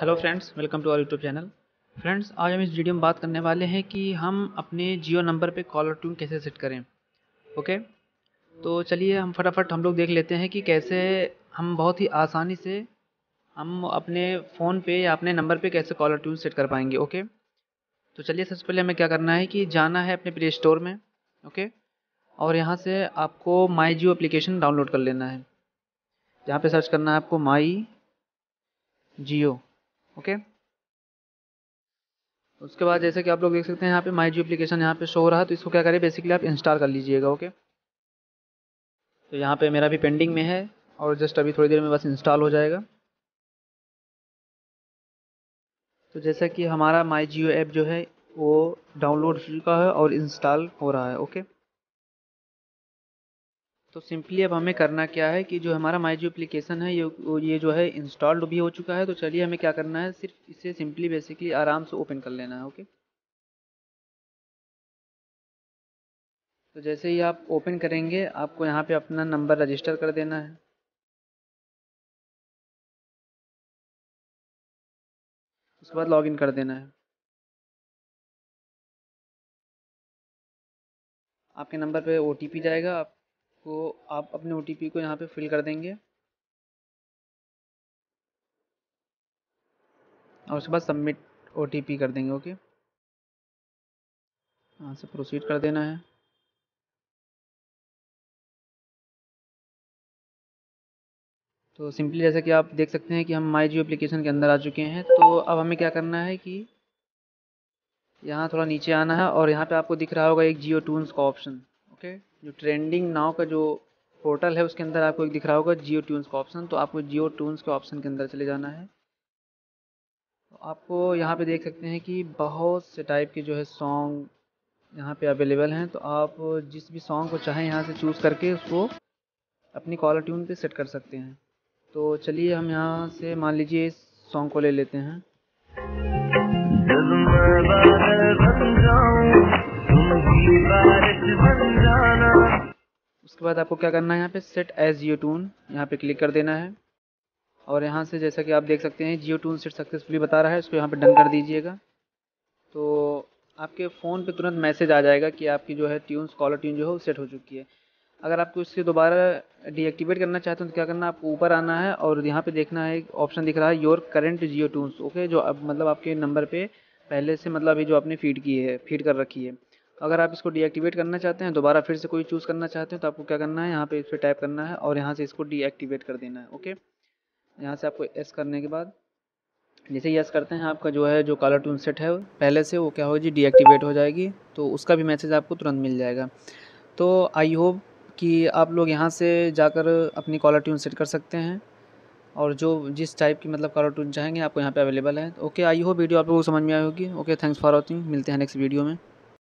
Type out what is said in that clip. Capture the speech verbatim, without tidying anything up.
Hello friends, welcome to our YouTube channel. Friends, आज हम इस वीडियो में बात करने वाले हैं कि हम अपने जियो नंबर पे कॉलर ट्यून कैसे सेट करें। ओके, तो चलिए हम फटाफट हम लोग देख लेते हैं कि कैसे हम बहुत ही आसानी से हम अपने फ़ोन पे या अपने नंबर पे कैसे कॉलर ट्यून सेट कर पाएंगे। ओके, तो चलिए सबसे पहले हमें क्या करना है कि जाना है अपने प्ले स्टोर में। ओके, और यहाँ से आपको माई जियो एप्लीकेशन डाउनलोड कर लेना है। यहाँ पर सर्च करना है आपको माई जियो। Okay okay. उसके बाद जैसे कि आप लोग देख सकते हैं यहाँ पे माई जियो एप्लीकेशन यहाँ पे शो हो रहा है, तो इसको क्या करें, बेसिकली आप इंस्टॉल कर लीजिएगा। Okay okay. तो यहाँ पे मेरा भी पेंडिंग में है और जस्ट अभी थोड़ी देर में बस इंस्टॉल हो जाएगा। तो जैसा कि हमारा माई जियो ऐप जो है वो डाउनलोड हो चुका है और इंस्टॉल हो रहा है। Okay okay. तो सिंपली अब हमें करना क्या है कि जो हमारा माई जियो एप्लीकेशन है ये ये जो है इंस्टॉल्ड भी हो चुका है। तो चलिए हमें क्या करना है, सिर्फ इसे सिंपली बेसिकली आराम से ओपन कर लेना है। ओके, तो जैसे ही आप ओपन करेंगे आपको यहाँ पे अपना नंबर रजिस्टर कर देना है। उसके बाद लॉगिन कर देना है। आपके नंबर पे ओटीपी जाएगा, आप को आप अपने ओटीपी को यहाँ पे फिल कर देंगे और उसके बाद सबमिट ओटीपी कर देंगे। ओके, यहाँ से प्रोसीड कर देना है। तो सिंपली जैसा कि आप देख सकते हैं कि हम माई जियो एप्लीकेशन के अंदर आ चुके हैं। तो अब हमें क्या करना है कि यहाँ थोड़ा नीचे आना है और यहाँ पे आपको दिख रहा होगा एक जियो टून्स का ऑप्शन। ओके, जो ट्रेंडिंग नाउ का जो पोर्टल है उसके अंदर आपको एक दिख रहा होगा जियो ट्यून्स का ऑप्शन। तो आपको जियो ट्यून्स के ऑप्शन के अंदर चले जाना है। तो आपको यहाँ पे देख सकते हैं कि बहुत से टाइप के जो है सॉन्ग यहाँ पे अवेलेबल हैं। तो आप जिस भी सॉन्ग को चाहें यहाँ से चूज़ करके उसको अपनी कॉलर ट्यून पे सेट कर सकते हैं। तो चलिए हम यहाँ से मान लीजिए इस सॉन्ग को ले लेते हैं। उसके बाद आपको क्या करना है, यहाँ पे सेट एज जियो टून यहाँ पे क्लिक कर देना है और यहाँ से जैसा कि आप देख सकते हैं जियो टून सेट सक्सेसफुली बता रहा है, इसको यहाँ पे डन कर दीजिएगा। तो आपके फ़ोन पे तुरंत मैसेज आ जाएगा कि आपकी जो है ट्यून्स कॉलर ट्यून जो है वो सेट हो चुकी है। अगर आपको इससे दोबारा डीएक्टिवेट करना चाहते हैं तो क्या करना है, आपको ऊपर आना है और यहाँ पर देखना है एक ऑप्शन दिख रहा है your current Jio tunes. Okay, जो अब मतलब आपके नंबर पर पहले से मतलब ये जो आपने फीड की है फीड कर रखी है। अगर आप इसको डीएक्टिवेट करना चाहते हैं, दोबारा फिर से कोई चूज़ करना चाहते हैं, तो आपको क्या करना है, यहाँ पे इस पर टाइप करना है और यहाँ से इसको डीएक्टिवेट कर देना है। ओके, यहाँ से आपको यस करने के बाद जैसे यस करते हैं आपका जो है जो कॉलर ट्यून सेट है पहले से वो क्या हो जी डीएक्टिवेट हो जाएगी। तो उसका भी मैसेज आपको तुरंत मिल जाएगा। तो आई होप कि आप लोग यहाँ से जाकर अपनी कॉलर ट्यून सेट कर सकते हैं और जो जिस टाइप की मतलब कॉलर ट्यून चाहेंगे आपको यहाँ पर अवेलेबल है। ओके, आई होप वीडियो आप लोगों को समझ में आई होगी। ओके, थैंक्स फॉर वॉचिंग, मिलते हैं नेक्स्ट वीडियो में।